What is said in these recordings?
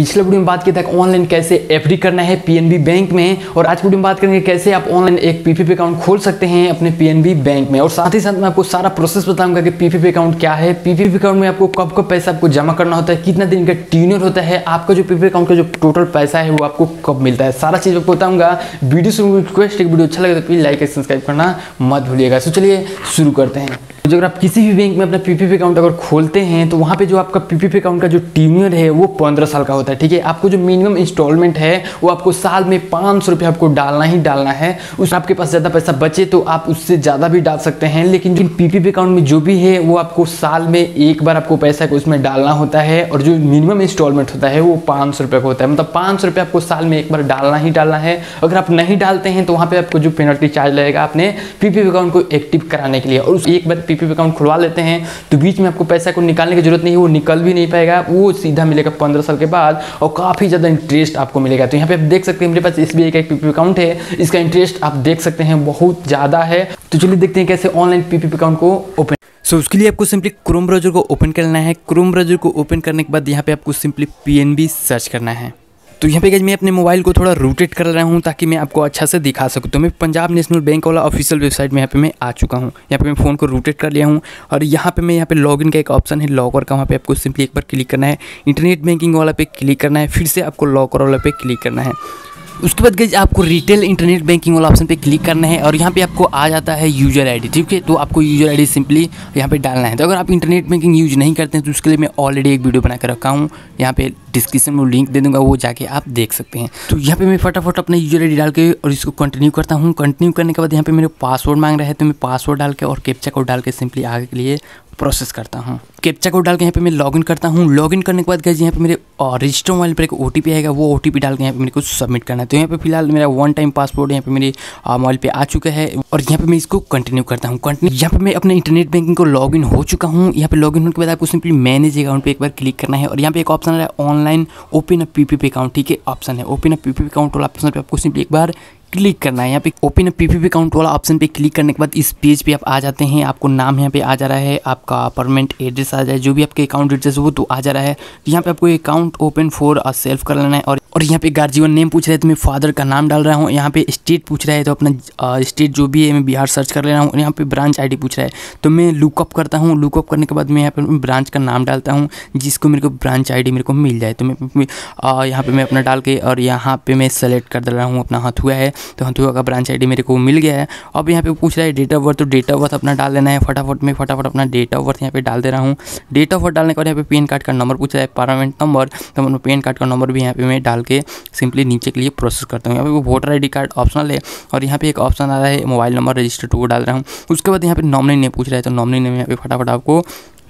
पिछले वीडियो में बात किया था कि ऑनलाइन कैसे एफडी करना है पीएनबी बैंक में, और आज की वीडियो में बात करेंगे कैसे आप ऑनलाइन एक पीपीएफ अकाउंट खोल सकते हैं अपने पीएनबी बैंक में। और साथ ही साथ मैं आपको सारा प्रोसेस बताऊंगा कि पीपीएफ अकाउंट क्या है, पीपीएफ अकाउंट में आपको कब कब पैसा आपको जमा करना होता है, कितना दिन का टीन्योर होता है, आपका जो पीपीएफ अकाउंट का जो टोटल पैसा है वो आपको कब मिलता है, सारा चीज़ आपको बताऊंगा। वीडियो से रिक्वेस्ट, एक वीडियो अच्छा लगे तो प्लीज़ लाइक एंड सब्सक्राइब करना मत भूलिएगा। सो चलिए शुरू करते हैं। तो अगर आप किसी भी बैंक में अपना पीपीएफ अकाउंट अगर खोलते हैं तो वहाँ पे जो आपका पीपीएफ अकाउंट का जो टीन्योर है वो 15 साल का होता है, ठीक है। आपको जो मिनिमम इंस्टॉलमेंट है वो आपको साल में 500 रुपये आपको डालना ही डालना है। उस आपके पास ज़्यादा पैसा बचे तो आप उससे ज़्यादा भी डाल सकते हैं, लेकिन पीपीएफ अकाउंट में जो भी है वो आपको साल में एक बार आपको पैसा उसमें डालना होता है, और जो मिनिमम इंस्टॉलमेंट होता है वो 500 रुपये का होता है। मतलब 500 रुपये आपको साल में एक बार डालना ही डालना है। अगर आप नहीं डालते हैं तो वहाँ पर आपको जो पेनल्टी चार्ज लगेगा अपने पीपीएफ अकाउंट को एक्टिव कराने के लिए। और उस एक बार पीपीएफ अकाउंट खुलवा लेते हैं तो बीच में आपको पैसा को निकालने की जरूरत नहीं है, वो निकल भी नहीं पाएगा, वो सीधा मिलेगा 15 साल के बाद, और काफ़ी ज़्यादा इंटरेस्ट आपको मिलेगा। तो यहाँ पे आप देख सकते हैं मेरे पास एसबीआई का एक पीपीएफ अकाउंट है, इसका इंटरेस्ट आप देख सकते हैं बहुत ज़्यादा है। तो चलिए देखते हैं कैसे ऑनलाइन पीपीएफ अकाउंट को ओपन। सो उसके लिए आपको सिंपली क्रोम ब्राउज़र को ओपन करना है। क्रोम ब्राउज़र को ओपन करने के बाद यहाँ पे आपको सिंपली पीएनबी सर्च करना है। तो यहाँ पे गाइस मैं अपने मोबाइल को थोड़ा रोटेट कर रहा हूँ ताकि मैं आपको अच्छा से दिखा सकूँ। तो मैं पंजाब नेशनल बैंक वाला ऑफिशियल वेबसाइट में यहाँ पे मैं आ चुका हूँ। यहाँ पे मैं फ़ोन को रोटेट कर लिया हूँ, और यहाँ पे मैं यहाँ पे लॉगिन का एक ऑप्शन है लॉकर का, वहाँ पे आपको सिंपली एक बार क्लिक करना है, इंटरनेट बैंकिंग वाला पे क्लिक करना है, फिर से आपको लॉकर वाला पे क्लिक करना है। उसके बाद गाइस आपको रिटेल इंटरनेट बैंकिंग वाला ऑप्शन पे क्लिक करना है, और यहाँ पे आपको आ जाता है यूजर आईडी, ठीक है। तो आपको यूजर आईडी सिंपली यहाँ पे डालना है। तो अगर आप इंटरनेट बैंकिंग यूज नहीं करते हैं तो उसके लिए मैं ऑलरेडी एक वीडियो बना कर रखा हूँ, यहाँ पे डिस्क्रिप्शन में लिंक दे दूँगा, वो जाके आप देख सकते हैं। तो यहाँ पे मैं फटाफट अपना यूजर आईडी डाल के और इसको कंटिन्यू करता हूँ। कंटिन्यू करने के बाद यहाँ पे मेरे पासवर्ड मांग रहा है, तो मैं पासवर्ड डाल के और कैप्चा कोड डाल के सिंपली आगे के लिए प्रोसेस करता हूँ। कैप्चा कोड डाल के यहाँ पे मैं लॉगिन करता हूँ। लॉगिन करने के बाद गाइस यहाँ पे मेरे रजिस्टर मोबाइल पर एक ओटीपी आएगा, वो ओटीपी डाल के यहाँ पे मेरे को सबमिट करना है। तो यहाँ पे फिलहाल मेरा 1 टाइम पासवर्ड यहाँ पे मेरे मोबाइल पे आ चुका है, और यहाँ पे मैं इसको कंटिन्यू करता हूँ। कंटिन्यू यहाँ पे मैं अपने इंटरनेट बैंकिंग को लॉगिन हो चुका हूँ। यहाँ पे लॉगिन होने के बाद आपको सिंपली मैनेज अकाउंट पर एक बार क्लिक करना है, और यहाँ पे एक ऑप्शन आ रहा है online open a PPF account, ठीक है, ऑप्शन है। ओपन अ पीपीएफ अकाउंट वाला ऑप्शन पर आपको सिंपली एक बार क्लिक करना है। यहाँ पे ओपन अ पीपीएफ अकाउंट वाला ऑप्शन पे क्लिक करने के बाद इस पेज पे आप आ जाते हैं। आपको नाम यहाँ पे आ जा रहा है, आपका परमानेंट एड्रेस आ जाए, जो भी आपके अकाउंट एड्रेस वो तो आ जा रहा है। यहाँ पे आपको account open for a self कर लेना है, और यहाँ पे गार्जियन नेम पूछ रहे हैं तो मैं फादर का नाम डाल रहा हूँ। यहाँ पे स्टेट पूछ रहा है तो अपना स्टेट जो भी है मैं बिहार सर्च कर ले रहा हूँ। यहाँ पे ब्रांच आईडी पूछ रहा है तो मैं लुकअप करता हूँ। लुकअप करने के बाद मैं यहाँ पे ब्रांच का नाम डालता हूँ, जिसको मेरे को ब्रांच आईडी मेरे को मिल जाए। तो मैं यहाँ पे मैं अपना डाल के और यहाँ पे मैं सेलेक्ट कर दे रहा हूँ अपना हथुआ है, तो हथुआ का ब्रांच आईडी मेरे को मिल गया है। अब यहाँ पे पूछ रहा है डेट ऑफ बर्थ, तो डेट ऑफ बर्थ अपना डाल देना है फटाफट। मैं फटाफट अपना डेट ऑफ बर्थ यहाँ पे डाल दे रहा हूँ। डेट ऑफ बर्थ डालने के बाद यहाँ पे पैन कार्ड का नंबर पूछ रहा है, परमानेंट नंबर, तो मैं पैन कार्ड का नंबर भी यहाँ पे मैं डाल के सिंपली नीचे के लिए प्रोसेस करता हूँ। यहाँ पे वोटर आईडी कार्ड ऑप्शनल है, और यहाँ पे एक ऑप्शन आ रहा है मोबाइल नंबर रजिस्टर टू, वो डाल रहा हूँ। उसके बाद यहाँ पे नॉमिनी नेम पूछ रहा है, तो नॉमिनी नेम यहाँ पे फटाफट आपको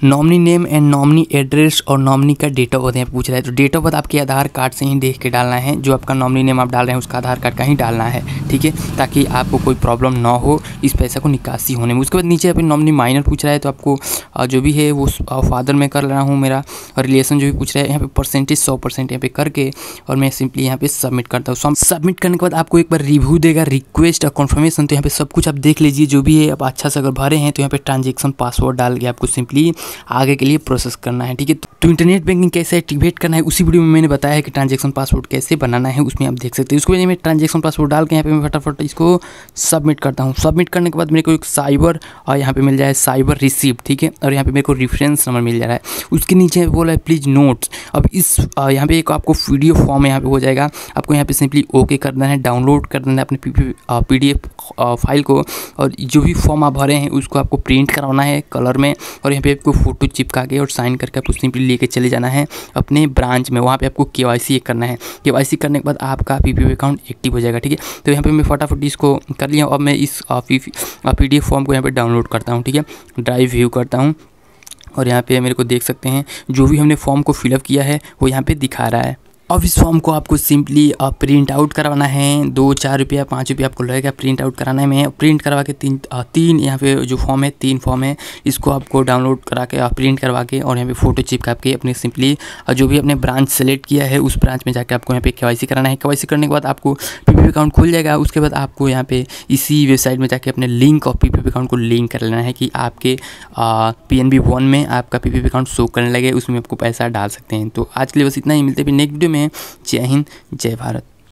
nominee name and nominee address और नॉमिनी का डेट ऑफ बर्थ यहाँ पूछ रहा है। तो डेट ऑफ बर्थ आपके आधार कार्ड से ही देख के डालना है, जो आपका नॉमिनी नेम आप डाल रहे हैं उसका आधार कार्ड का ही डालना है, ठीक है, ताकि आपको कोई प्रॉब्लम ना हो इस पैसा को निकासी होने में। उसके बाद नीचे अपने नॉमिनी माइनर पूछ रहा है, तो आपको जो भी है वो फादर में कर रहा हूँ मेरा, और रिलेशन जो भी पूछ रहा है यहाँ पे परसेंटेज 100% यहाँ पे करके, और मैं सिंपली यहाँ पे सबमिट करता हूँ। सबमिट करने के बाद आपको एक बार रिव्यू देगा, रिक्वेस्ट और कन्फर्मेशन। तो यहाँ पे सब कुछ आप देख लीजिए जो भी है, आप अच्छा से अगर भरे हैं तो यहाँ पे ट्रांजेक्शन पासवर्ड डाल के आपको सिंपली आगे के लिए प्रोसेस करना है, ठीक है। तो इंटरनेट बैंकिंग कैसे एक्टिवेट करना है उसी वीडियो में मैंने बताया है कि ट्रांजेक्शन पासवर्ड कैसे बनाना है, उसमें आप देख सकते हैं। उसके बाद मैं ट्रांजेक्शन पासवर्ड डाल के यहाँ पे मैं फटाफट इसको सबमिट करता हूँ। सबमिट करने के बाद मेरे को एक साइबर और यहाँ पे मिल जाए साइबर रिसिप्ट, ठीक है, और यहाँ पे मेरे को रेफरेंस नंबर मिल जा रहा है। उसके नीचे बोला है प्लीज़ नोट्स। अब इस यहाँ पे एक आपको वीडियो फॉर्म यहाँ पे हो जाएगा, आपको यहाँ पे सिंपली ओके कर देना है, डाउनलोड कर देना है अपने पीडीएफ फाइल को, और जो भी फॉर्म आप भरे हैं उसको आपको प्रिंट कराना है कलर में, और यहाँ पे आपको फोटो चिपका के और साइन करके आपको सिंपली लेके चले जाना है अपने ब्रांच में। वहाँ पे आपको केवाईसी करना है। केवाईसी करने के बाद आपका पीपीएफ अकाउंट एक्टिव हो जाएगा, ठीक है। तो यहाँ पे मैं फटाफट इसको कर लिया हूँ। अब मैं इस पीडीएफ फॉर्म को यहाँ पे डाउनलोड करता हूँ, ठीक है, ड्राइव व्यू करता हूँ, और यहाँ पे मेरे को देख सकते हैं जो भी हमने फॉर्म को फिलअप किया है वो यहाँ पर दिखा रहा है। अब इस फॉर्म को आपको सिंपली प्रिंट आउट करवाना है। 2, 4 रुपया, 5 रुपया आपको लगेगा प्रिंट आउट कराने में। प्रिंट करवा के तीन यहाँ पे जो फॉर्म है, 3 फॉर्म है, इसको आपको डाउनलोड करा के प्रिंट करवा के और यहाँ पे फ़ोटो चिपका के अपने सिंपली जो भी अपने ब्रांच सेलेक्ट किया है उस ब्रांच में जाकर आपको यहाँ पे केवाईसी कराना है। केवाईसी करने के बाद आपको पीपीएफ अकाउंट खुल जाएगा। उसके बाद आपको यहाँ पे इसी वेबसाइट में जाके अपने लिंक और पीपीएफ अकाउंट को लिंक कर लेना है कि आपके PNB One में आपका पीपीएफ अकाउंट शो करने लगे, उसमें आपको पैसा डाल सकते हैं। तो आज के लिए बस इतना ही, मिलते हैं नेक्स्ट वीडियो में। में। जय हिंद, जय भारत।